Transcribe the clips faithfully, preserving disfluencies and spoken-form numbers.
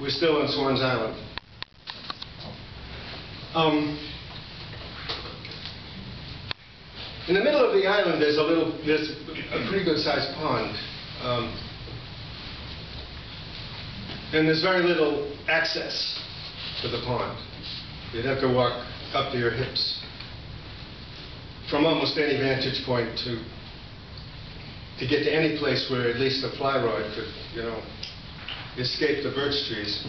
We're still on Swan's Island. Um, in the middle of the island, there's a little, there's a pretty good-sized pond, um, and there's very little access to the pond. You'd have to walk up to your hips from almost any vantage point to to get to any place where at least a fly rod could, you know, escape the birch trees.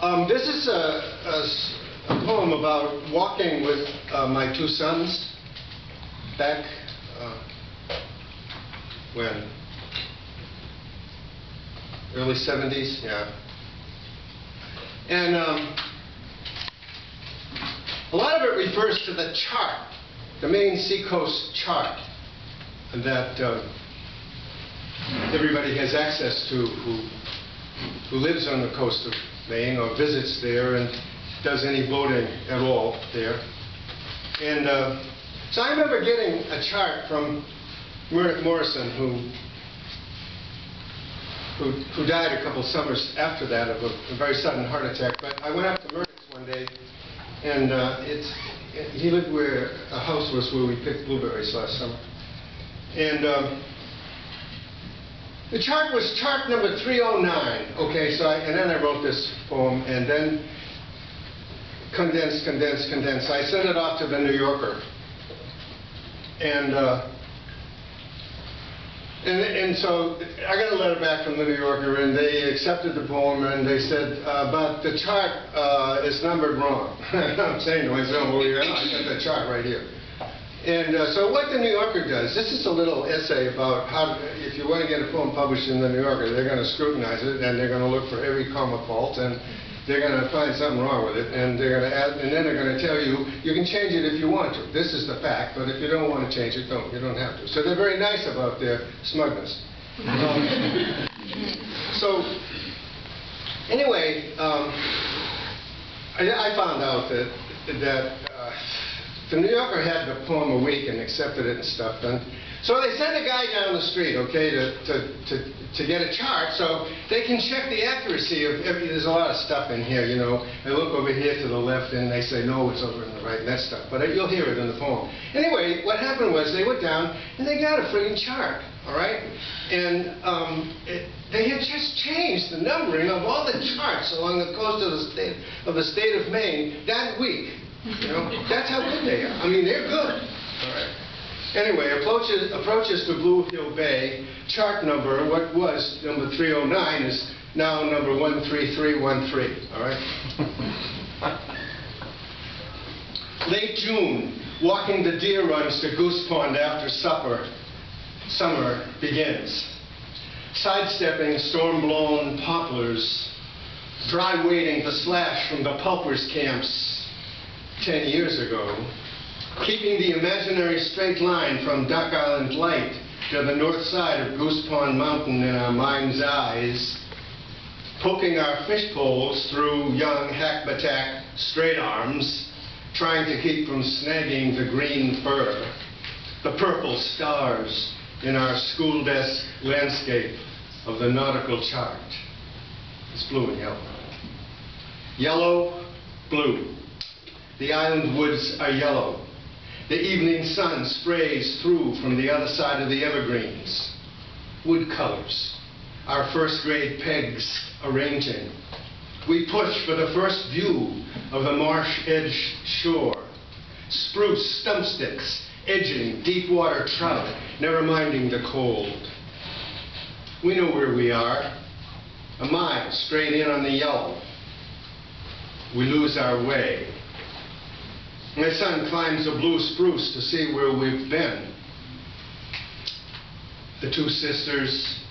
Um, this is a, a, a poem about walking with uh, my two sons back uh, when? Early seventies, yeah. And um, a lot of it refers to the chart, the Maine Seacoast chart, and that uh, everybody has access to who, who lives on the coast of Maine or visits there and does any boating at all there. And uh, so I remember getting a chart from Murdoch Morrison, who Who, who died a couple summers after that of a, a very sudden heart attack. But I went up to Murdoch's one day, and uh, it's, it, he lived where a house was where we picked blueberries last summer. And um, the chart was chart number three oh nine. Okay, so I, and then I wrote this poem, and then condensed, condensed, condensed. I sent it off to The New Yorker. And. Uh, And, and so I got a letter back from The New Yorker, and they accepted the poem, and they said, uh, but the chart uh, is numbered wrong. I'm saying to myself, well, yeah, I got the chart right here. And uh, so what The New Yorker does, this is a little essay about how, if you want to get a poem published in The New Yorker, they're going to scrutinize it, and they're going to look for every comma fault, and they're going to find something wrong with it, and they're going to add, and then they're going to tell you, you can change it if you want to. This is the fact, but if you don't want to change it, don't. You don't have to. So they're very nice about their smugness. Um, so, anyway, um, I, I found out that, that uh, the New Yorker had the poem a week and accepted it and stuff. And so they sent a guy down the street, okay, to, to, to to get a chart so they can check the accuracy of every, there's a lot of stuff in here, you know. They look over here to the left and they say, no, it's over in the right and that stuff. But uh, you'll hear it in the poem. Anyway, what happened was they went down and they got a friggin' chart, all right? And um, it, they had just changed the numbering of all the charts along the coast of the state of, the state of Maine that week, you know. That's how good they are. I mean, they're good, all right? Anyway, approaches, approaches to Blue Hill Bay, chart number, what was number three oh nine is now number one three three one three, all right? Late June, walking the deer runs to Goose Pond after supper, summer begins. Sidestepping storm-blown poplars, dry wading the slash from the pulpers' camps ten years ago. Keeping the imaginary straight line from Duck Island Light to the north side of Goose Pond Mountain in our mind's eyes, poking our fish poles through young Hackmatack straight arms, trying to keep from snagging the green fur, the purple stars in our school desk landscape of the nautical chart. It's blue and yellow. Yellow, blue. The island woods are yellow. The evening sun sprays through from the other side of the evergreens. Wood colors, our first grade pegs arranging. We push for the first view of the marsh edge shore. Spruce stump sticks, edging deep water trout, never minding the cold. We know where we are, a mile straight in on the yellow. We lose our way. My son climbs a blue spruce to see where we've been. The two sisters,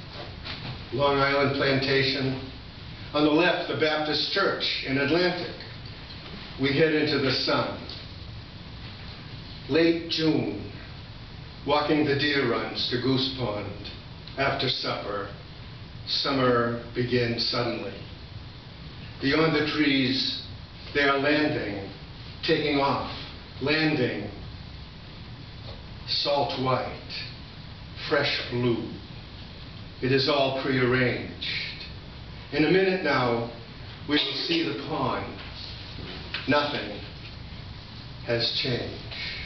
Long Island Plantation. On the left, the Baptist Church in Atlantic. We head into the sun. Late June, walking the deer runs to Goose Pond. After supper, summer begins suddenly. Beyond the trees, they are landing. Taking off, landing, salt white, fresh blue. It is all prearranged. In a minute now, we will see the pond. Nothing has changed.